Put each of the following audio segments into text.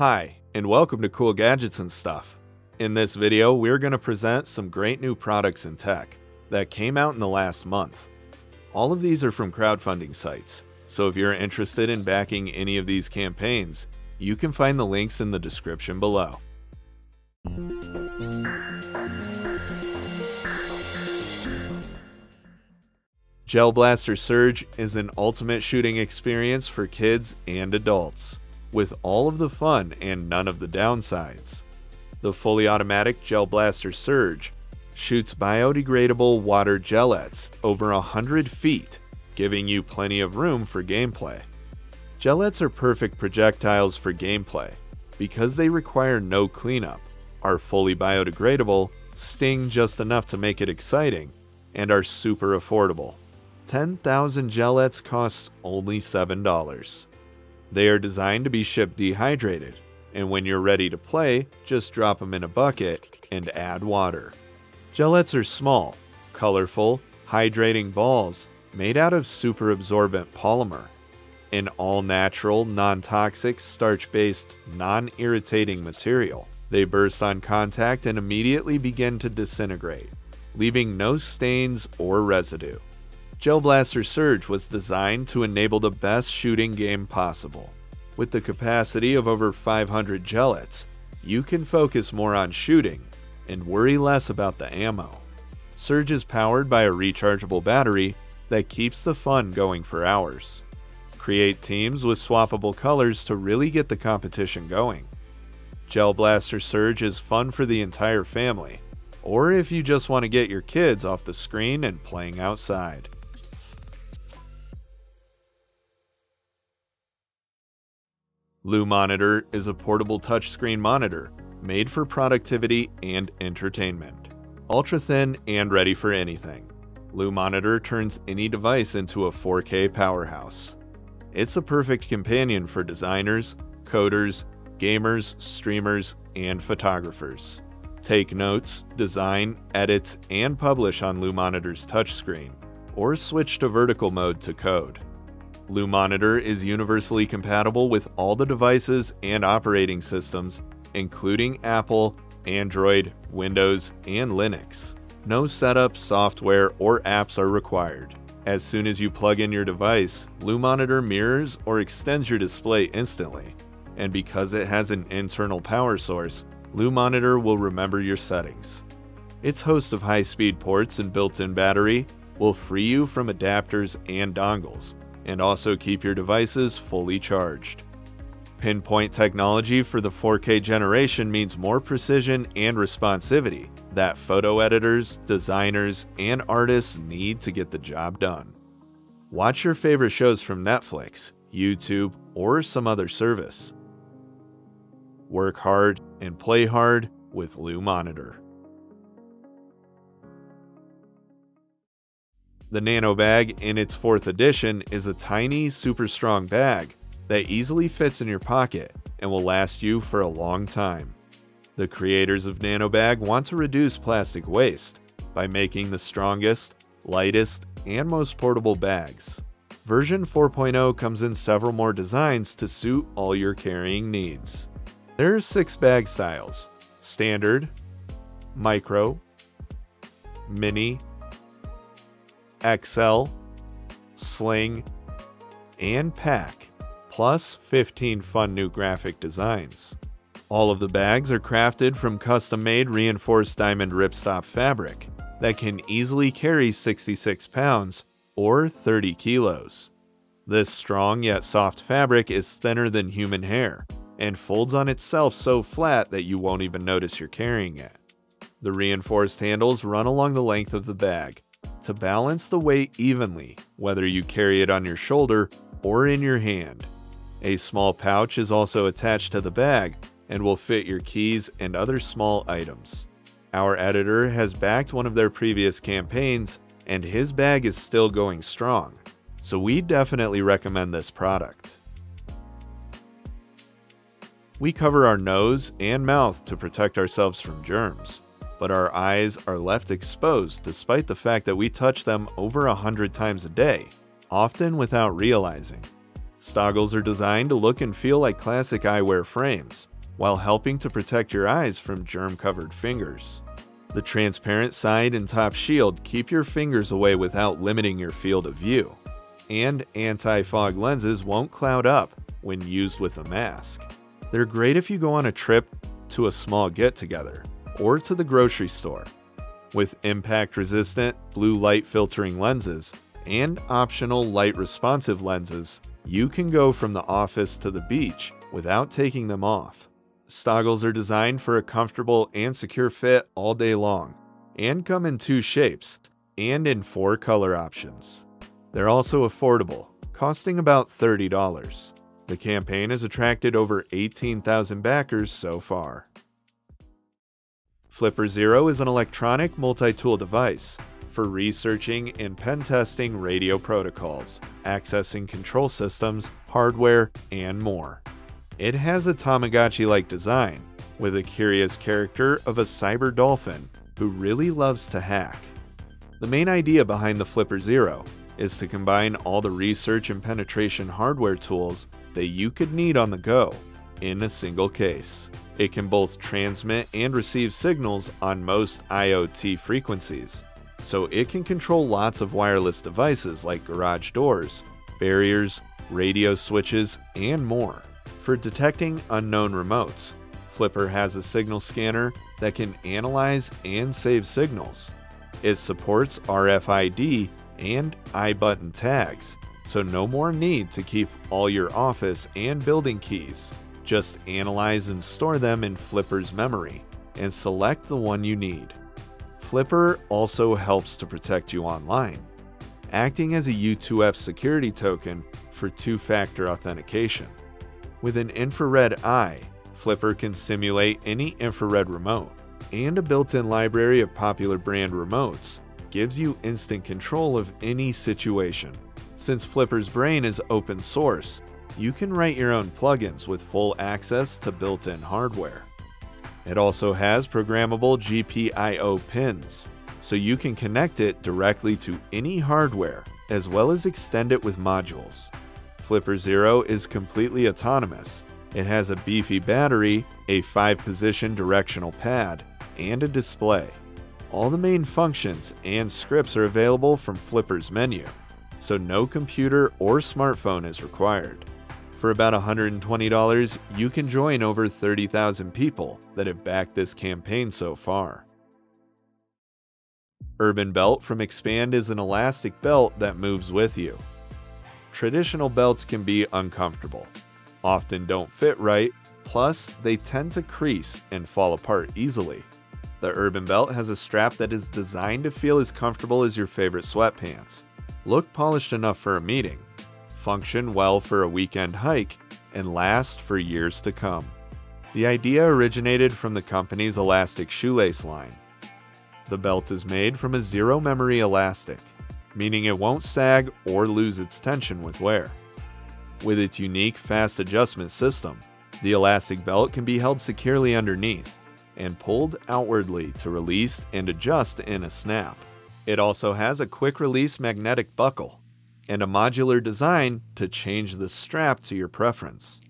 Hi, and welcome to Cool Gadgets and Stuff. In this video, we're going to present some great new products and tech that came out in the last month. All of these are from crowdfunding sites, so if you're interested in backing any of these campaigns, you can find the links in the description below. Gel Blaster Surge is an ultimate shooting experience for kids and adults, with all of the fun and none of the downsides. The fully automatic Gel Blaster Surge shoots biodegradable water gelettes over 100 feet, giving you plenty of room for gameplay. Gelettes are perfect projectiles for gameplay because they require no cleanup, are fully biodegradable, sting just enough to make it exciting, and are super affordable. 10,000 gelettes costs only $7. They are designed to be shipped dehydrated, and when you're ready to play, just drop them in a bucket and add water. Gelettes are small, colorful, hydrating balls made out of super absorbent polymer, an all-natural, non-toxic, starch-based, non-irritating material. They burst on contact and immediately begin to disintegrate, leaving no stains or residue. Gel Blaster Surge was designed to enable the best shooting game possible. With the capacity of over 500 gelettes, you can focus more on shooting and worry less about the ammo. Surge is powered by a rechargeable battery that keeps the fun going for hours. Create teams with swappable colors to really get the competition going. Gel Blaster Surge is fun for the entire family, or if you just want to get your kids off the screen and playing outside. Lumonitor is a portable touchscreen monitor made for productivity and entertainment. Ultra thin and ready for anything, Lumonitor turns any device into a 4K powerhouse. It's a perfect companion for designers, coders, gamers, streamers, and photographers. Take notes, design, edit, and publish on Lumonitor's touchscreen, or switch to vertical mode to code. Lumonitor is universally compatible with all the devices and operating systems, including Apple, Android, Windows, and Linux. No setup, software, or apps are required. As soon as you plug in your device, Lumonitor mirrors or extends your display instantly. And because it has an internal power source, Lumonitor will remember your settings. Its host of high-speed ports and built-in battery will free you from adapters and dongles, and also keep your devices fully charged. Pinpoint technology for the 4K generation means more precision and responsivity that photo editors, designers, and artists need to get the job done. Watch your favorite shows from Netflix, YouTube, or some other service. Work hard and play hard with Lumonitor. The Nanobag in its 4th edition is a tiny, super strong bag that easily fits in your pocket and will last you for a long time. The creators of Nanobag want to reduce plastic waste by making the strongest, lightest, and most portable bags. Version 4.0 comes in several more designs to suit all your carrying needs. There are 6 bag styles: standard, micro, mini, XL, sling, and pack, plus 15 fun new graphic designs. All of the bags are crafted from custom-made reinforced diamond ripstop fabric that can easily carry 66 pounds or 30 kilos. This strong yet soft fabric is thinner than human hair and folds on itself so flat that you won't even notice you're carrying it. The reinforced handles run along the length of the bag to balance the weight evenly, whether you carry it on your shoulder or in your hand. A small pouch is also attached to the bag and will fit your keys and other small items. Our editor has backed one of their previous campaigns and his bag is still going strong, so we definitely recommend this product. We cover our nose and mouth to protect ourselves from germs, but our eyes are left exposed despite the fact that we touch them over 100 times a day, often without realizing. Stoggles are designed to look and feel like classic eyewear frames, while helping to protect your eyes from germ-covered fingers. The transparent side and top shield keep your fingers away without limiting your field of view, and anti-fog lenses won't cloud up when used with a mask. They're great if you go on a trip to a small get-together or to the grocery store. With impact-resistant blue light filtering lenses and optional light-responsive lenses, you can go from the office to the beach without taking them off. Stoggles are designed for a comfortable and secure fit all day long, and come in 2 shapes and in 4 color options. They're also affordable, costing about $30. The campaign has attracted over 18,000 backers so far. Flipper Zero is an electronic multi-tool device for researching and pen testing radio protocols, accessing control systems, hardware, and more. It has a Tamagotchi-like design, with a curious character of a cyber dolphin who really loves to hack. The main idea behind the Flipper Zero is to combine all the research and penetration hardware tools that you could need on the go in a single case. It can both transmit and receive signals on most IoT frequencies, so it can control lots of wireless devices like garage doors, barriers, radio switches, and more. For detecting unknown remotes, Flipper has a signal scanner that can analyze and save signals. It supports RFID and iButton tags, so no more need to keep all your office and building keys. Just analyze and store them in Flipper's memory and select the one you need. Flipper also helps to protect you online, acting as a U2F security token for 2-factor authentication. With an infrared eye, Flipper can simulate any infrared remote, and a built-in library of popular brand remotes gives you instant control of any situation. Since Flipper's brain is open source, you can write your own plugins with full access to built-in hardware. It also has programmable GPIO pins, so you can connect it directly to any hardware, as well as extend it with modules. Flipper Zero is completely autonomous. It has a beefy battery, a 5-position directional pad, and a display. All the main functions and scripts are available from Flipper's menu, so no computer or smartphone is required. For about $120, you can join over 30,000 people that have backed this campaign so far. Urban Belt from Expand is an elastic belt that moves with you. Traditional belts can be uncomfortable, often don't fit right, plus they tend to crease and fall apart easily. The Urban Belt has a strap that is designed to feel as comfortable as your favorite sweatpants, look polished enough for a meeting, function well for a weekend hike, and last for years to come. The idea originated from the company's elastic shoelace line. The belt is made from a zero-memory elastic, meaning it won't sag or lose its tension with wear. With its unique fast adjustment system, the elastic belt can be held securely underneath and pulled outwardly to release and adjust in a snap. It also has a quick-release magnetic buckle and a modular design to change the strap to your preference.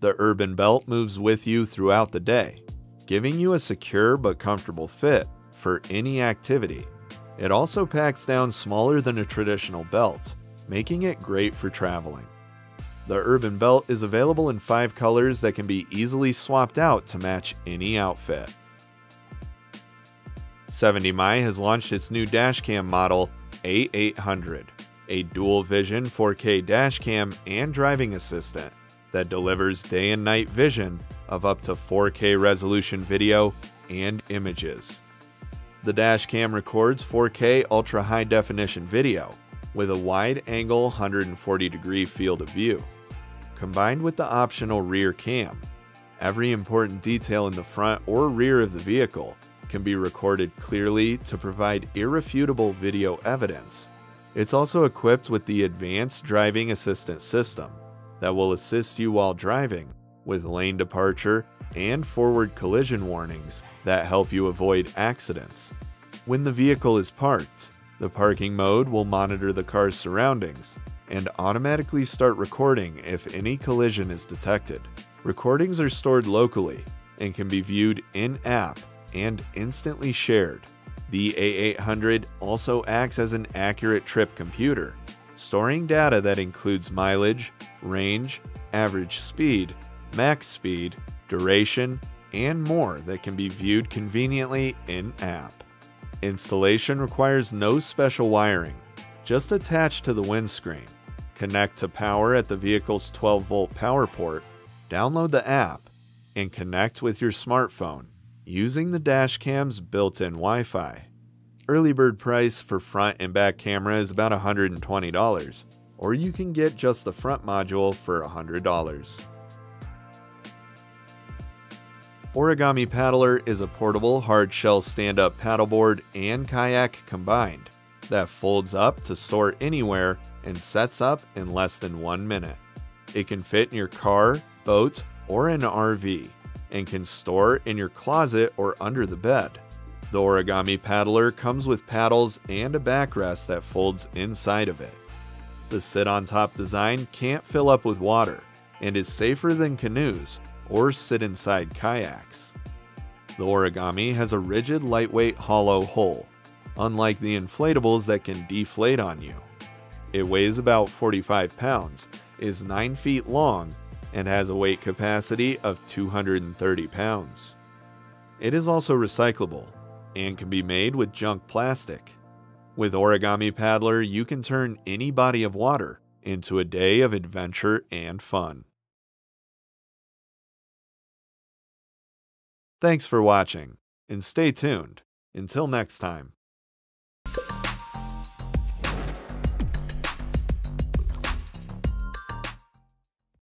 The Urban Belt moves with you throughout the day, giving you a secure but comfortable fit for any activity. It also packs down smaller than a traditional belt, making it great for traveling. The Urban Belt is available in 5 colors that can be easily swapped out to match any outfit. 70mai has launched its new dashcam model, A800. A dual-vision 4K dashcam and driving assistant that delivers day and night vision of up to 4K resolution video and images. The dashcam records 4K ultra-high definition video with a wide-angle 140-degree field of view. Combined with the optional rear cam, every important detail in the front or rear of the vehicle can be recorded clearly to provide irrefutable video evidence. It's also equipped with the Advanced Driving Assistance System that will assist you while driving with lane departure and forward collision warnings that help you avoid accidents. When the vehicle is parked, the parking mode will monitor the car's surroundings and automatically start recording if any collision is detected. Recordings are stored locally and can be viewed in-app and instantly shared. The A800 also acts as an accurate trip computer, storing data that includes mileage, range, average speed, max speed, duration, and more that can be viewed conveniently in-app. Installation requires no special wiring, just attach to the windscreen, connect to power at the vehicle's 12-volt power port, download the app, and connect with your smartphone using the dash cam's built-in Wi-Fi. Early bird price for front and back camera is about $120, or you can get just the front module for $100. Origami Paddler is a portable hard-shell stand-up paddleboard and kayak combined that folds up to store anywhere and sets up in less than 1 minute. It can fit in your car, boat, or an RV, and can store in your closet or under the bed. The Origami Paddler comes with paddles and a backrest that folds inside of it. The sit-on-top design can't fill up with water and is safer than canoes or sit inside kayaks. The Origami has a rigid, lightweight, hollow hull, unlike the inflatables that can deflate on you. It weighs about 45 pounds, is 9 feet long, and has a weight capacity of 230 pounds. It is also recyclable and can be made with junk plastic. With Origami Paddler, you can turn any body of water into a day of adventure and fun. Thanks for watching, and stay tuned. Until next time.